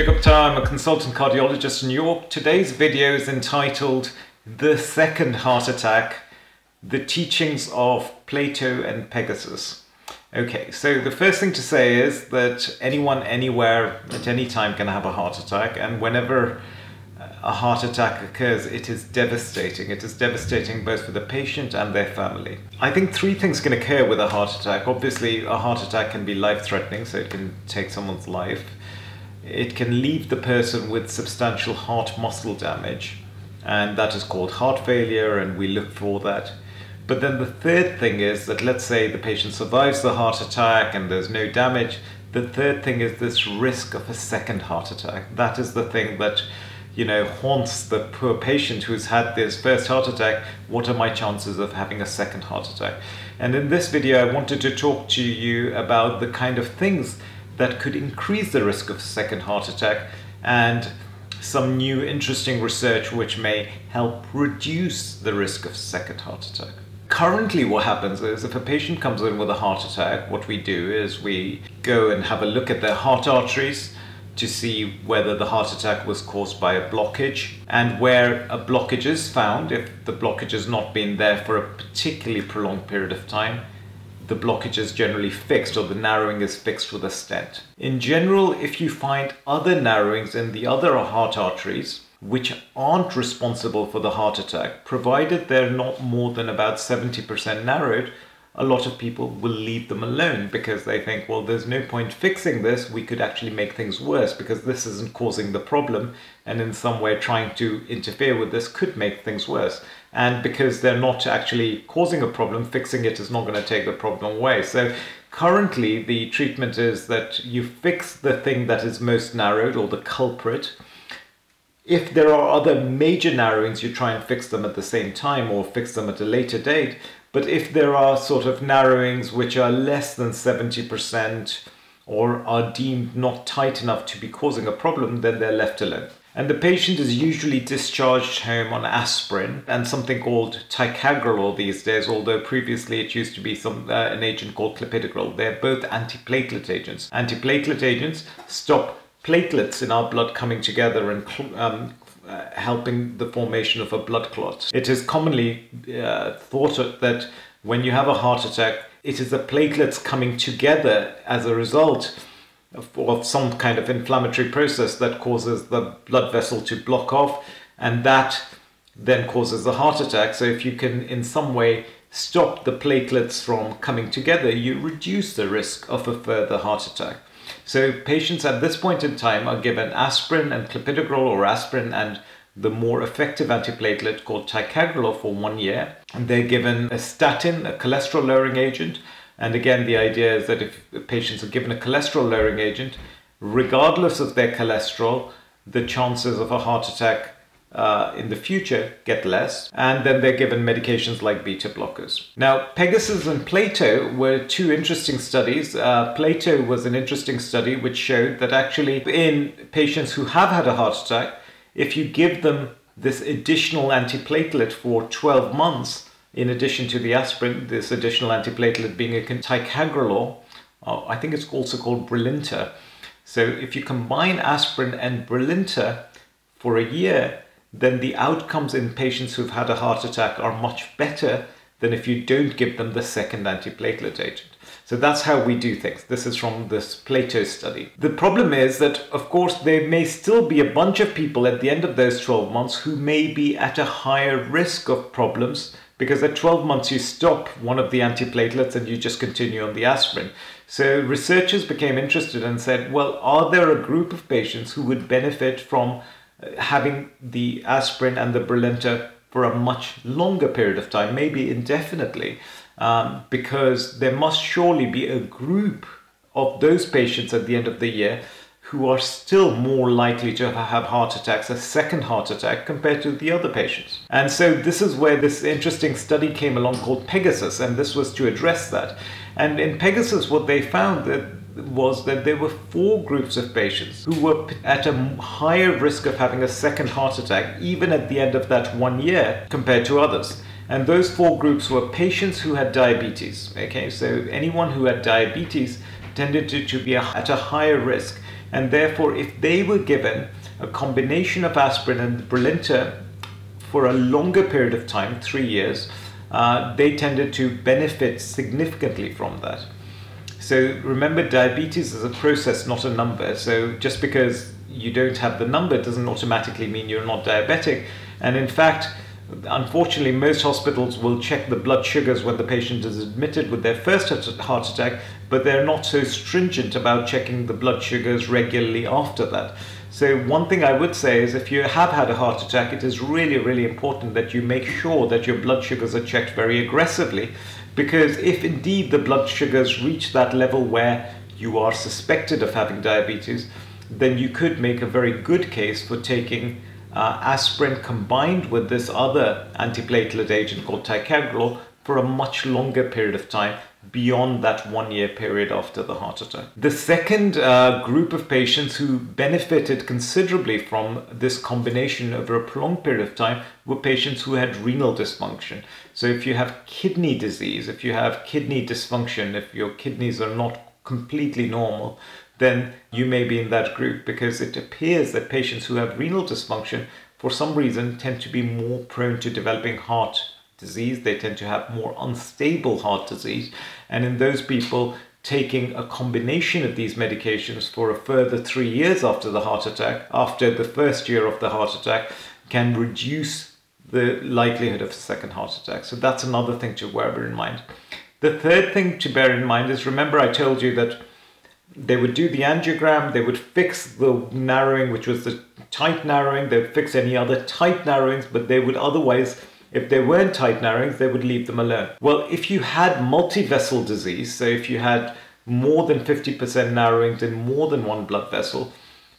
Jigupta. I'm a consultant cardiologist in York. Today's video is entitled The Second Heart Attack, The Teachings of Plato and Pegasus. Okay, so the first thing to say is that anyone, anywhere, at any time can have a heart attack, and whenever a heart attack occurs, it is devastating. It is devastating both for the patient and their family. I think three things can occur with a heart attack. Obviously, a heart attack can be life-threatening, so it can take someone's life. It can leave the person with substantial heart muscle damage, and that is called heart failure, and we look for that. But then the third thing is that, let's say the patient survives the heart attack and there's no damage. The third thing is this risk of a second heart attack. That is the thing that, you know, haunts the poor patient who's had this first heart attack. What are my chances of having a second heart attack? And in this video, I wanted to talk to you about the kind of things that could increase the risk of a second heart attack, and some new interesting research which may help reduce the risk of a second heart attack. Currently, what happens is if a patient comes in with a heart attack, what we do is we go and have a look at their heart arteries to see whether the heart attack was caused by a blockage, and where a blockage is found, if the blockage has not been there for a particularly prolonged period of time, the blockage is generally fixed, or the narrowing is fixed with a stent. In general, if you find other narrowings in the other heart arteries which aren't responsible for the heart attack, provided they're not more than about 70% narrowed, a lot of people will leave them alone because they think, well, there's no point fixing this. We could actually make things worse because this isn't causing the problem, and in some way trying to interfere with this could make things worse. And because they're not actually causing a problem, fixing it is not going to take the problem away. So currently the treatment is that you fix the thing that is most narrowed, or the culprit. If there are other major narrowings, you try and fix them at the same time, or fix them at a later date. But if there are sort of narrowings which are less than 70% or are deemed not tight enough to be causing a problem, then they're left alone. And the patient is usually discharged home on aspirin and something called ticagrelor these days, although previously it used to be an agent called clopidogrel. They're both antiplatelet agents. Antiplatelet agents stop platelets in our blood coming together and helping the formation of a blood clot. It is commonly thought that when you have a heart attack, it is the platelets coming together as a result of some kind of inflammatory process that causes the blood vessel to block off, and that then causes the heart attack. So if you can in some way stop the platelets from coming together, you reduce the risk of a further heart attack. So patients at this point in time are given aspirin and clopidogrel, or aspirin and the more effective antiplatelet called ticagrelor, for 1 year. And they're given a statin, a cholesterol-lowering agent. And again, the idea is that if patients are given a cholesterol-lowering agent, regardless of their cholesterol, the chances of a heart attack in the future get less. And then they're given medications like beta blockers. Now, Pegasus and Plato were two interesting studies. Plato was an interesting study which showed that actually in patients who have had a heart attack, if you give them this additional antiplatelet for 12 months, in addition to the aspirin, this additional antiplatelet being a ticagrelor, I think it's also called Brilinta. So if you combine aspirin and Brilinta for a year, then the outcomes in patients who've had a heart attack are much better than if you don't give them the second antiplatelet agent. So that's how we do things. This is from this Plato study. The problem is that, of course, there may still be a bunch of people at the end of those 12 months who may be at a higher risk of problems, because at 12 months you stop one of the antiplatelets and you just continue on the aspirin. So researchers became interested and said, well, are there a group of patients who would benefit from having the aspirin and the Brilinta for a much longer period of time, maybe indefinitely, because there must surely be a group of those patients at the end of the year who are still more likely to have heart attacks, a second heart attack, compared to the other patients. And so this is where this interesting study came along called Pegasus, and this was to address that. And in Pegasus, what they found was that there were four groups of patients who were at a higher risk of having a second heart attack, even at the end of that 1 year, compared to others. And those four groups were patients who had diabetes. Okay, so anyone who had diabetes tended to be at a higher risk. and therefore if they were given a combination of aspirin and Brilinta for a longer period of time, 3 years, they tended to benefit significantly from that. So remember, diabetes is a process, not a number. So just because you don't have the number doesn't automatically mean you're not diabetic. And in fact, unfortunately, most hospitals will check the blood sugars when the patient is admitted with their first heart attack, but they're not so stringent about checking the blood sugars regularly after that. So one thing I would say is if you have had a heart attack, it is really, really important that you make sure that your blood sugars are checked very aggressively, because if indeed the blood sugars reach that level where you are suspected of having diabetes, then you could make a very good case for taking aspirin combined with this other antiplatelet agent called ticagrelor for a much longer period of time beyond that 1 year period after the heart attack. The second group of patients who benefited considerably from this combination over a prolonged period of time were patients who had renal dysfunction. So if you have kidney disease, if you have kidney dysfunction, if your kidneys are not completely normal, then you may be in that group, because it appears that patients who have renal dysfunction for some reason tend to be more prone to developing heart disease. They tend to have more unstable heart disease, and in those people, taking a combination of these medications for a further 3 years after the heart attack, after the first year of the heart attack, can reduce the likelihood of a second heart attack. So that's another thing to bear in mind. The third thing to bear in mind is, remember I told you that they would do the angiogram, they would fix the narrowing, which was the tight narrowing, they would fix any other tight narrowings, but they would otherwise, if there weren't tight narrowings, they would leave them alone. Well, if you had multivessel disease, so if you had more than 50% narrowings in more than one blood vessel,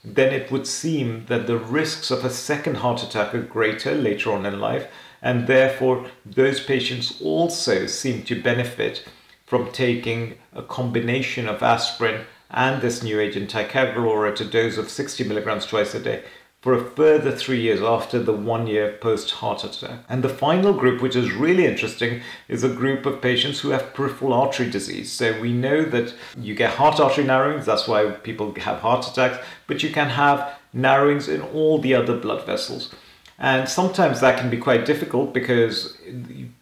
then it would seem that the risks of a second heart attack are greater later on in life, and therefore those patients also seem to benefit from taking a combination of aspirin and this new agent ticagrelor at a dose of 60 milligrams twice a day for a further 3 years after the 1 year post-heart attack. And the final group, which is really interesting, is a group of patients who have peripheral artery disease. So we know that you get heart artery narrowings, that's why people have heart attacks, but you can have narrowings in all the other blood vessels. And sometimes that can be quite difficult because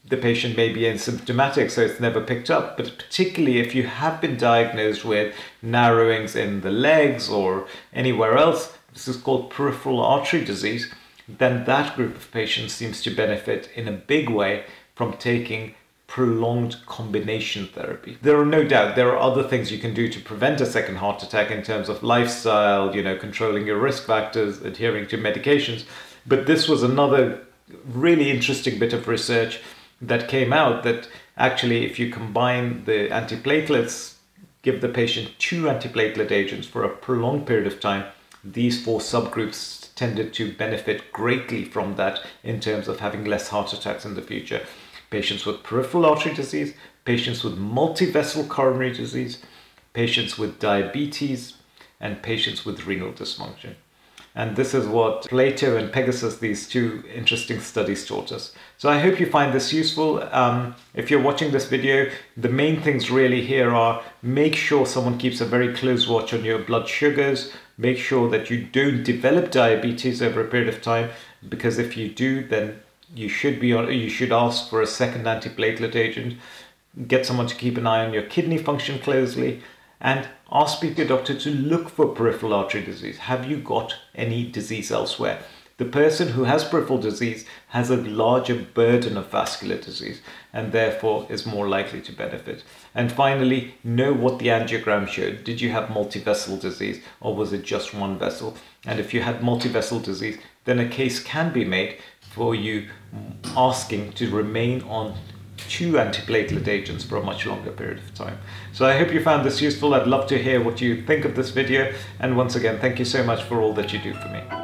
the patient may be asymptomatic, so it's never picked up. But particularly if you have been diagnosed with narrowings in the legs or anywhere else, this is called peripheral artery disease, then that group of patients seems to benefit in a big way from taking prolonged combination therapy. There are no doubt, there are other things you can do to prevent a second heart attack in terms of lifestyle, you know, controlling your risk factors, adhering to medications. But this was another really interesting bit of research that came out, that actually if you combine the antiplatelets, give the patient two antiplatelet agents for a prolonged period of time, these four subgroups tended to benefit greatly from that in terms of having less heart attacks in the future. Patients with peripheral artery disease, patients with multivessel coronary disease, patients with diabetes, and patients with renal dysfunction. And this is what Plato and Pegasus, these two interesting studies, taught us. So I hope you find this useful. If you're watching this video, the main things really here are, make sure someone keeps a very close watch on your blood sugars. Make sure that you don't develop diabetes over a period of time, because if you do, then you should ask for a second antiplatelet agent. Get someone to keep an eye on your kidney function closely, and ask your doctor to look for peripheral artery disease. Have you got any disease elsewhere? The person who has peripheral disease has a larger burden of vascular disease and therefore is more likely to benefit. And finally, know what the angiogram showed. Did you have multivessel disease, or was it just one vessel? And if you had multivessel disease, then a case can be made for you asking to remain on two antiplatelet agents for a much longer period of time. So I hope you found this useful. I'd love to hear what you think of this video. And once again, thank you so much for all that you do for me.